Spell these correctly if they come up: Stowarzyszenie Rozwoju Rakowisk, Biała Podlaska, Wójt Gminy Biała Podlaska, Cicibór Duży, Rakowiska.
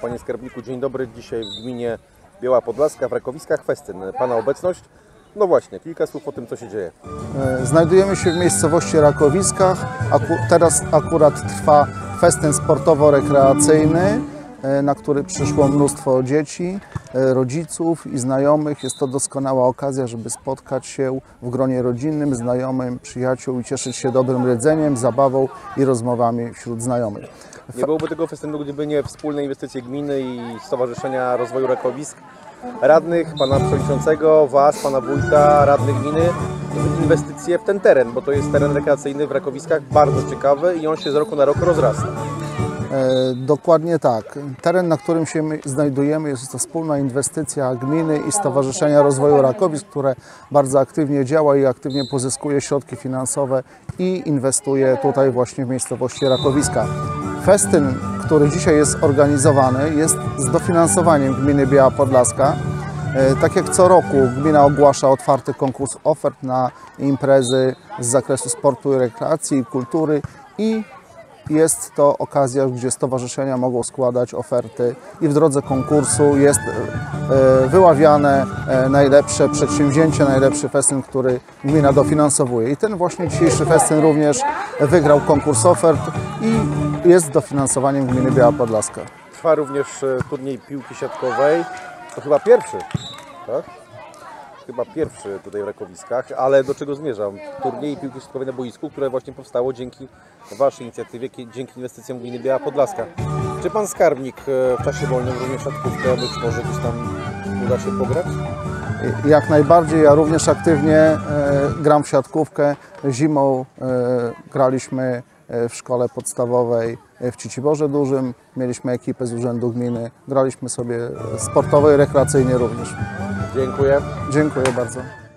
Panie skarbniku, dzień dobry. Dzisiaj w gminie Biała Podlaska w Rakowiskach festyn. Pana obecność? No właśnie, kilka słów o tym, co się dzieje. Znajdujemy się w miejscowości Rakowiskach. Teraz akurat trwa festyn sportowo-rekreacyjny, na który przyszło mnóstwo dzieci, rodziców i znajomych. Jest to doskonała okazja, żeby spotkać się w gronie rodzinnym, znajomym, przyjaciół i cieszyć się dobrym jedzeniem, zabawą i rozmowami wśród znajomych. Nie byłoby tego festynu, gdyby nie wspólne inwestycje gminy i Stowarzyszenia Rozwoju Rakowisk, radnych, pana przewodniczącego, was, pana wójta, radnych gminy, inwestycje w ten teren, bo to jest teren rekreacyjny w Rakowiskach, bardzo ciekawy i on się z roku na rok rozrasta. Dokładnie tak. Teren, na którym się znajdujemy, jest to wspólna inwestycja gminy i Stowarzyszenia Rozwoju Rakowisk, które bardzo aktywnie działa i aktywnie pozyskuje środki finansowe i inwestuje tutaj właśnie w miejscowości Rakowiska. Festyn, który dzisiaj jest organizowany, jest z dofinansowaniem gminy Biała Podlaska. Tak jak co roku gmina ogłasza otwarty konkurs ofert na imprezy z zakresu sportu i rekreacji, kultury i jest to okazja, gdzie stowarzyszenia mogą składać oferty i w drodze konkursu jest wyławiane najlepsze przedsięwzięcie, najlepszy festyn, który gmina dofinansowuje. I ten właśnie dzisiejszy festyn również wygrał konkurs ofert i jest dofinansowaniem gminy Biała Podlaska. Trwa również turniej piłki siatkowej. To chyba pierwszy, tak? Chyba pierwszy tutaj w Rakowiskach, ale do czego zmierzam? Turniej piłki siatkowej na boisku, które właśnie powstało dzięki waszej inicjatywie, dzięki inwestycjom gminy Biała Podlaska. Czy pan skarbnik w czasie wolnym również siatkówkę, być może gdzieś tam uda się pograć? Jak najbardziej, ja również aktywnie gram w siatkówkę. Zimą graliśmy w szkole podstawowej w Ciciborze Dużym, mieliśmy ekipę z urzędu gminy, graliśmy sobie sportowo i rekreacyjnie również. Dziękuję. Dziękuję bardzo.